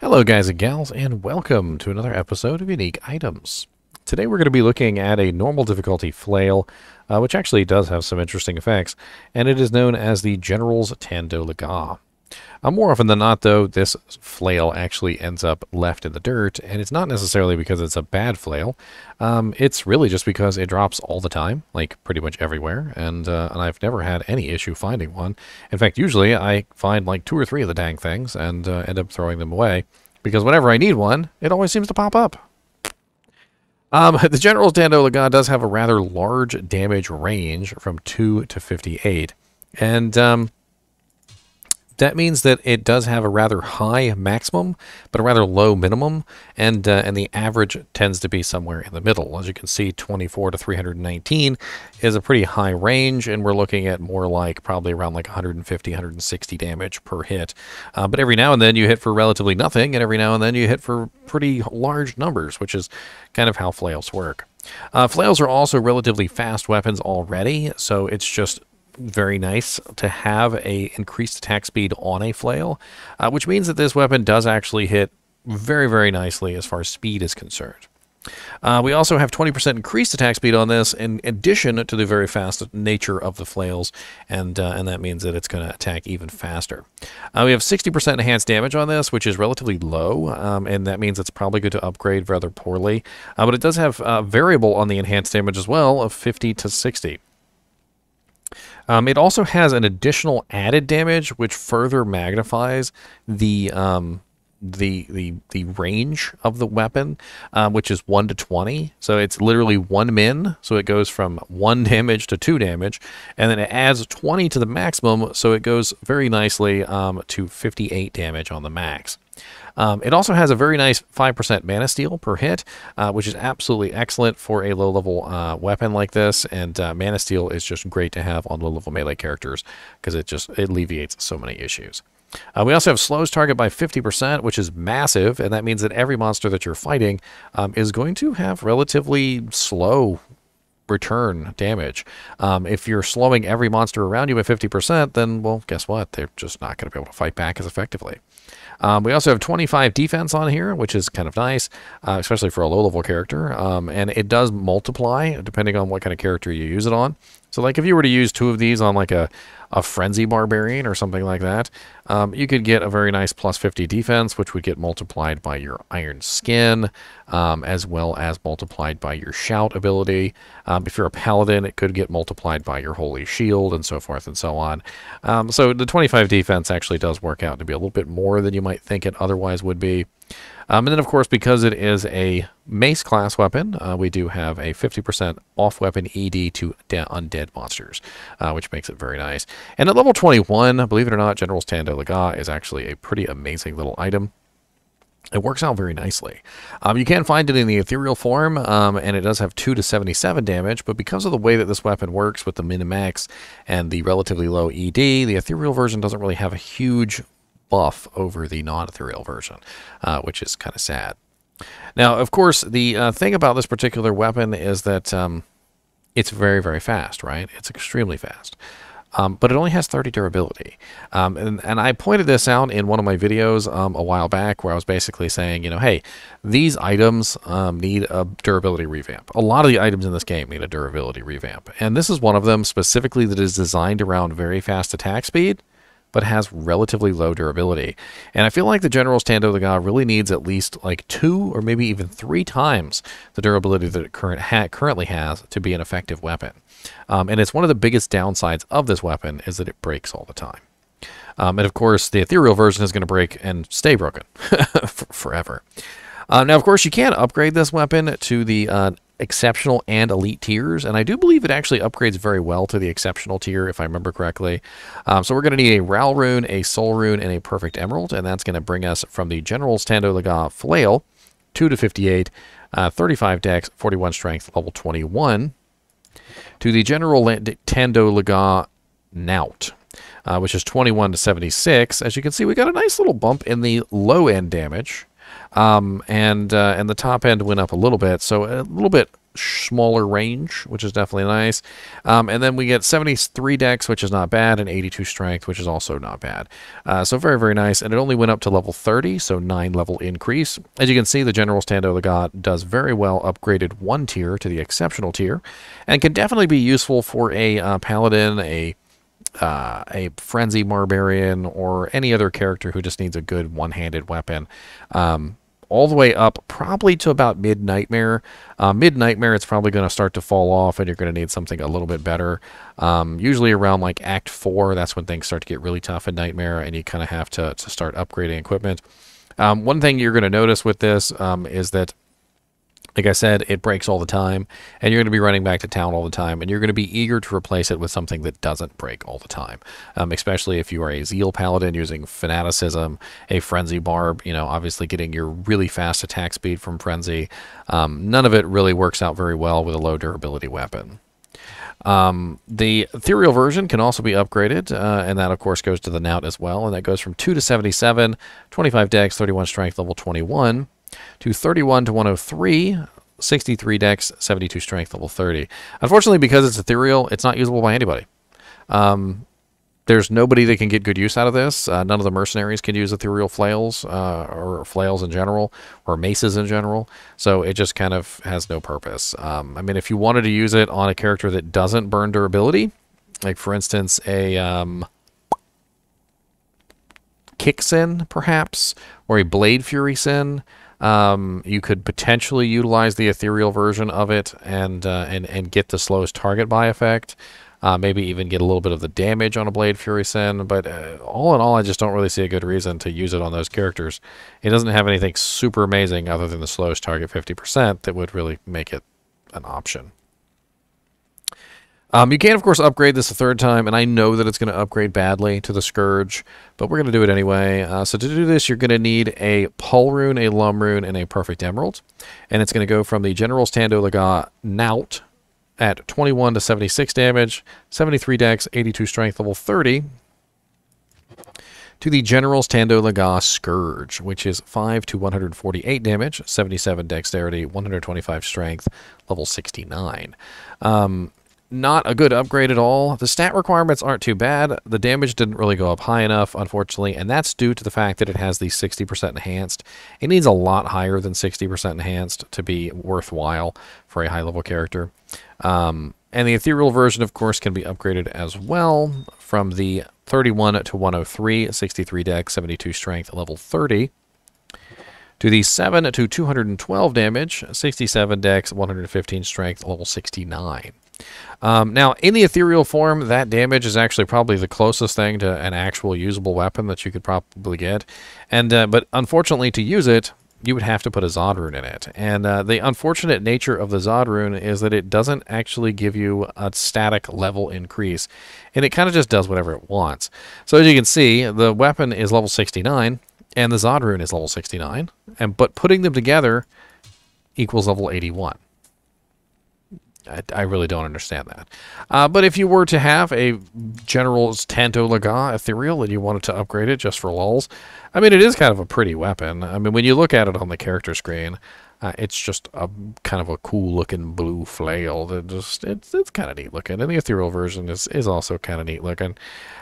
Hello guys and gals, and welcome to another episode of Unique Items. Today we're going to be looking at a normal difficulty flail, which actually does have some interesting effects, and it is known as the General's Tando Laga. More often than not, though, this flail actually ends up left in the dirt, and it's not necessarily because it's a bad flail. It's really just because it drops all the time, like pretty much everywhere, and I've never had any issue finding one. In fact, usually I find like 2 or 3 of the dang things and end up throwing them away, because whenever I need one, it always seems to pop up. The General's Tando Laga does have a rather large damage range from 2 to 58, and... that means that it does have a rather high maximum, but a rather low minimum, and the average tends to be somewhere in the middle. As you can see, 24 to 319 is a pretty high range, and we're looking at more like probably around like 150, 160 damage per hit. But every now and then you hit for relatively nothing, and every now and then you hit for pretty large numbers, which is kind of how flails work. Flails are also relatively fast weapons already, so it's just very nice to have a increased attack speed on a flail, which means that this weapon does actually hit very, very nicely as far as speed is concerned. We also have 20% increased attack speed on this in addition to the very fast nature of the flails, and that means that it's going to attack even faster. We have 60% enhanced damage on this, which is relatively low, and that means it's probably good to upgrade rather poorly, but it does have a variable on the enhanced damage as well of 50 to 60. It also has an additional added damage, which further magnifies the range of the weapon, which is 1 to 20. So it's literally 1 min, so it goes from 1 damage to 2 damage, and then it adds 20 to the maximum, so it goes very nicely to 58 damage on the max. It also has a very nice 5% mana steal per hit, which is absolutely excellent for a low-level weapon like this, and mana steal is just great to have on low-level melee characters because it just alleviates so many issues. We also have slows target by 50%, which is massive, and that means that every monster that you're fighting is going to have relatively slow return damage. If you're slowing every monster around you by 50%, then, well, guess what? They're just not going to be able to fight back as effectively. We also have 25 defense on here, which is kind of nice, especially for a low-level character. And it does multiply depending on what kind of character you use it on. So, like, if you were to use 2 of these on, like, a Frenzy Barbarian or something like that, you could get a very nice plus 50 defense, which would get multiplied by your Iron Skin, as well as multiplied by your Shout ability. If you're a Paladin, it could get multiplied by your Holy Shield, and so forth and so on. So the 25 defense actually does work out to be a little bit more than you might think it otherwise would be. And then, of course, because it is a mace class weapon, we do have a 50% off weapon ED to undead monsters, which makes it very nice. And at level 21, believe it or not, General's Tando Laga is actually a pretty amazing little item. It works out very nicely. You can find it in the ethereal form, and it does have 2 to 77 damage, but because of the way that this weapon works with the min-max and the relatively low ED, the ethereal version doesn't really have a huge buff over the non-ethereal version, which is kind of sad. Now, of course, the thing about this particular weapon is that it's very, very fast, right? It's extremely fast. But it only has 30 durability. And I pointed this out in one of my videos a while back, where I was basically saying, you know, hey, these items need a durability revamp. A lot of the items in this game need a durability revamp. And this is one of them specifically that is designed around very fast attack speed, but has relatively low durability. And I feel like the General's Tando Laga really needs at least like 2 or maybe even 3 times the durability that it currently has to be an effective weapon. And it's one of the biggest downsides of this weapon is that it breaks all the time. And of course, the ethereal version is going to break and stay broken forever. Now, of course, you can upgrade this weapon to the exceptional and elite tiers, and I do believe it actually upgrades very well to the exceptional tier if I remember correctly. So we're going to need a Ral rune, a Soul rune, and a Perfect Emerald, and that's going to bring us from the General's Tando Laga flail 2 to 58, 35 dex, 41 strength, level 21, to the General Tando Laga Naut, which is 21 to 76. As you can see, we got a nice little bump in the low end damage. And the top end went up a little bit, so a little bit smaller range, which is definitely nice. And then we get 73 dex, which is not bad, and 82 strength, which is also not bad. So very, very nice. And it only went up to level 30, so 9 level increase. As you can see, the General's Tando Laga does very well, upgraded one tier to the exceptional tier, and can definitely be useful for a paladin, a frenzy barbarian, or any other character who just needs a good one-handed weapon. All the way up probably to about mid-nightmare. Mid-nightmare, it's probably going to start to fall off, and you're going to need something a little bit better. Usually around like Act 4, that's when things start to get really tough in Nightmare, and you kind of have to start upgrading equipment. One thing you're going to notice with this is that, like I said, it breaks all the time, and you're going to be running back to town all the time, and you're going to be eager to replace it with something that doesn't break all the time, especially if you are a Zeal Paladin using Fanaticism, a Frenzy Barb, you know, obviously getting your really fast attack speed from Frenzy. None of it really works out very well with a low durability weapon. The ethereal version can also be upgraded, and that of course goes to the Naut as well, and that goes from 2 to 77, 25 dex, 31 strength, level 21. To 31 to 103, 63 dex, 72 strength, level 30. Unfortunately, because it's ethereal, it's not usable by anybody. There's nobody that can get good use out of this. None of the mercenaries can use ethereal flails, or flails in general, or maces in general. So it just kind of has no purpose. I mean, if you wanted to use it on a character that doesn't burn durability, like for instance, a Kick Sin, perhaps, or a Blade Fury Sin, you could potentially utilize the ethereal version of it and get the slowest target buy effect, maybe even get a little bit of the damage on a Blade Fury Sin, but all in all, I just don't really see a good reason to use it on those characters. It doesn't have anything super amazing other than the slowest target 50% that would really make it an option. You can, of course, upgrade this a third time, and I know that it's going to upgrade badly to the Scourge, but we're going to do it anyway. So to do this, you're going to need a Pul rune, a Lum rune, and a Perfect Emerald, and it's going to go from the General's Tando Laga Naut at 21 to 76 damage, 73 dex, 82 strength, level 30, to the General's Tando Laga Scourge, which is 5 to 148 damage, 77 dexterity, 125 strength, level 69. Not a good upgrade at all. The stat requirements aren't too bad. The damage didn't really go up high enough, unfortunately, and that's due to the fact that it has the 60% enhanced. It needs a lot higher than 60% enhanced to be worthwhile for a high-level character. And the ethereal version, of course, can be upgraded as well from the 31 to 103, 63 dex, 72 strength, level 30, to the 7 to 212 damage, 67 dex, 115 strength, level 69. Now, in the ethereal form, that damage is actually probably the closest thing to an actual usable weapon that you could probably get. And but unfortunately, to use it, you would have to put a Zod rune in it. And the unfortunate nature of the Zod rune is that it doesn't actually give you a static level increase. And it kind of just does whatever it wants. So as you can see, the weapon is level 69, and the Zod rune is level 69. But putting them together equals level 81. I really don't understand that. But if you were to have a General's Tando Laga ethereal and you wanted to upgrade it just for lulz, I mean, it is kind of a pretty weapon. I mean, when you look at it on the character screen, it's just a kind of a cool-looking blue flail. That just it's kind of neat looking, and the ethereal version is also kind of neat looking.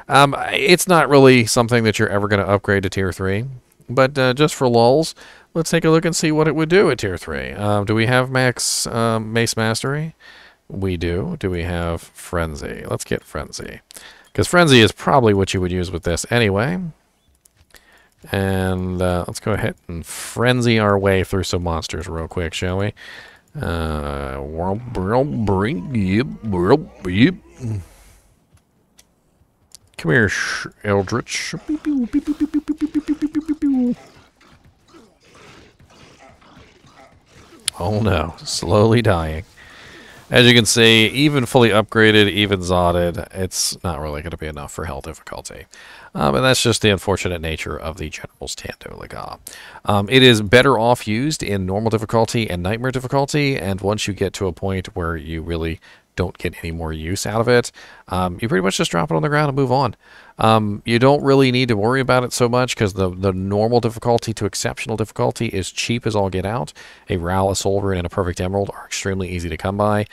It's not really something that you're ever going to upgrade to tier 3, but just for lulz, let's take a look and see what it would do at tier 3. Do we have max Mace Mastery? We do. Do we have Frenzy? Let's get Frenzy, because Frenzy is probably what you would use with this anyway. And let's go ahead and Frenzy our way through some monsters real quick, shall we? Come here, Eldritch. Oh no, slowly dying. As you can see, even fully upgraded, even Zodded, it's not really going to be enough for health difficulty. And that's just the unfortunate nature of the General's Tando Laga. It is better off used in normal difficulty and nightmare difficulty, and once you get to a point where you really don't get any more use out of it, you pretty much just drop it on the ground and move on. You don't really need to worry about it so much because the normal difficulty to exceptional difficulty is cheap as all get out. A Ral, a Soul Rune, and a Perfect Emerald are extremely easy to come by.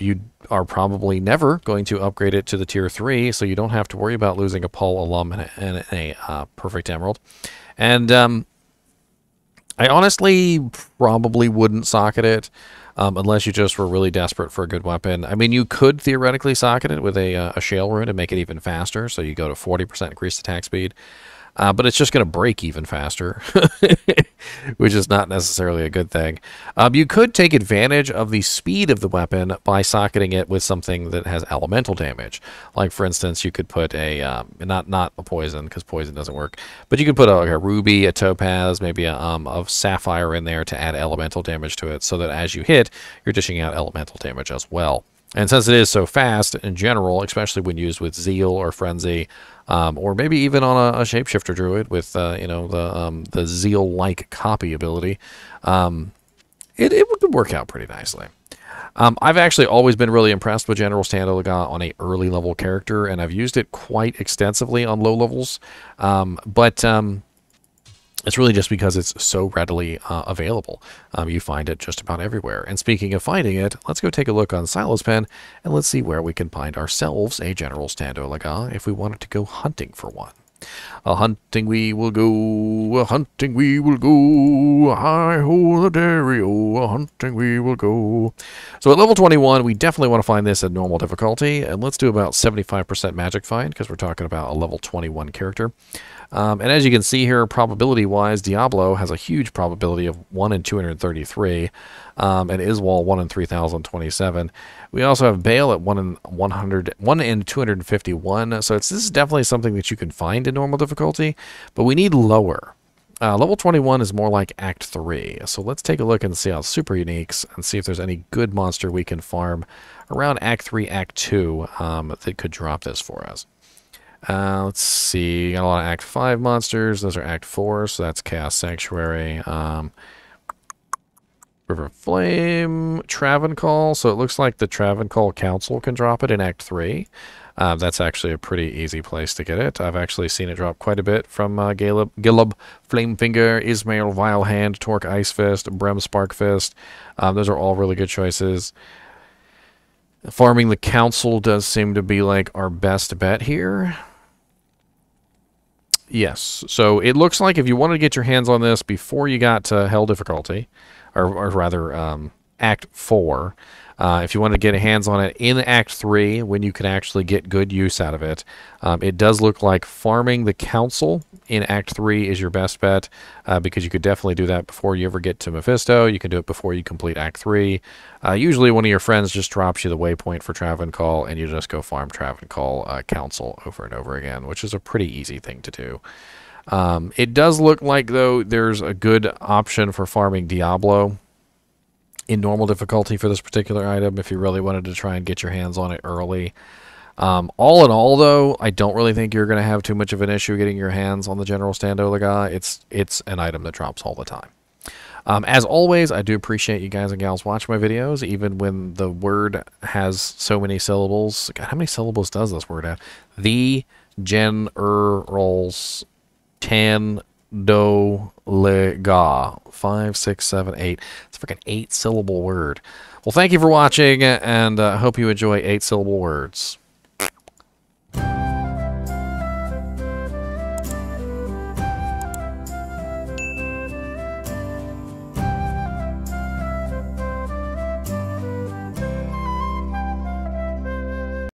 You are probably never going to upgrade it to the tier 3, so you don't have to worry about losing a Pul, a Lum, and a Perfect Emerald. And I honestly probably wouldn't socket it. Unless you just were really desperate for a good weapon. I mean, you could theoretically socket it with a Shale Rune to make it even faster, so you go to 40% increased attack speed, but it's just going to break even faster, which is not necessarily a good thing. You could take advantage of the speed of the weapon by socketing it with something that has elemental damage. Like, for instance, you could put a, not a poison, because poison doesn't work, but you could put a ruby, a topaz, maybe a sapphire in there to add elemental damage to it, so that as you hit, you're dishing out elemental damage as well. And since it is so fast in general, especially when used with Zeal or Frenzy, or maybe even on a Shapeshifter Druid with you know, the Zeal-like copy ability, it would work out pretty nicely. I've actually always been really impressed with General's Tando Laga Naut on an early level character, and I've used it quite extensively on low levels, it's really just because it's so readily available. You find it just about everywhere. And speaking of finding it, let's go take a look on Silospen, and let's see where we can find ourselves a General's Tando Laga if we wanted to go hunting for one. A-hunting we will go, a-hunting we will go, hi-ho the dairy-o, a-hunting we will go. So at level 21, we definitely want to find this at normal difficulty, and let's do about 75% magic find, because we're talking about a level 21 character. And as you can see here, probability-wise, Diablo has a huge probability of 1 in 233, and Iswall 1 in 3,027. We also have Bale at 1 in 251, so this is definitely something that you can find in normal difficulty, but we need lower. Level 21 is more like Act 3, so let's take a look and see how Super Uniques and see if there's any good monster we can farm around Act 3, Act 2 that could drop this for us. Let's see, got a lot of Act 5 monsters. Those are Act 4, so that's Chaos Sanctuary. River Flame, Travincal. So it looks like the Travincal Council can drop it in Act 3. That's actually a pretty easy place to get it. I've actually seen it drop quite a bit from Galub Flamefinger, Ismail Vile Hand, Torque Ice Fist, Brem Spark Fist. Those are all really good choices. Farming the Council does seem to be like our best bet here. Yes, so it looks like if you wanted to get your hands on this before you got to Hell difficulty, or rather Act 4, if you wanted to get hands on it in Act 3 when you could actually get good use out of it, it does look like farming the Council in Act 3 is your best bet, because you could definitely do that before you ever get to Mephisto. You can do it before you complete Act 3. Usually one of your friends just drops you the waypoint for Travancal, and you just go farm Travancal Council over and over again, which is a pretty easy thing to do. It does look like, though, there's a good option for farming Diablo in normal difficulty for this particular item if you really wanted to try and get your hands on it early. All in all, though, I don't really think you're going to have too much of an issue getting your hands on the General's Tando Laga. It's an item that drops all the time. As always, I do appreciate you guys and gals watching my videos, even when the word has so many syllables. God, how many syllables does this word have? The General's Tan Do Laga. 5, 6, 7, 8. It's a freaking 8-syllable word. Well, thank you for watching, and I hope you enjoy 8-syllable words.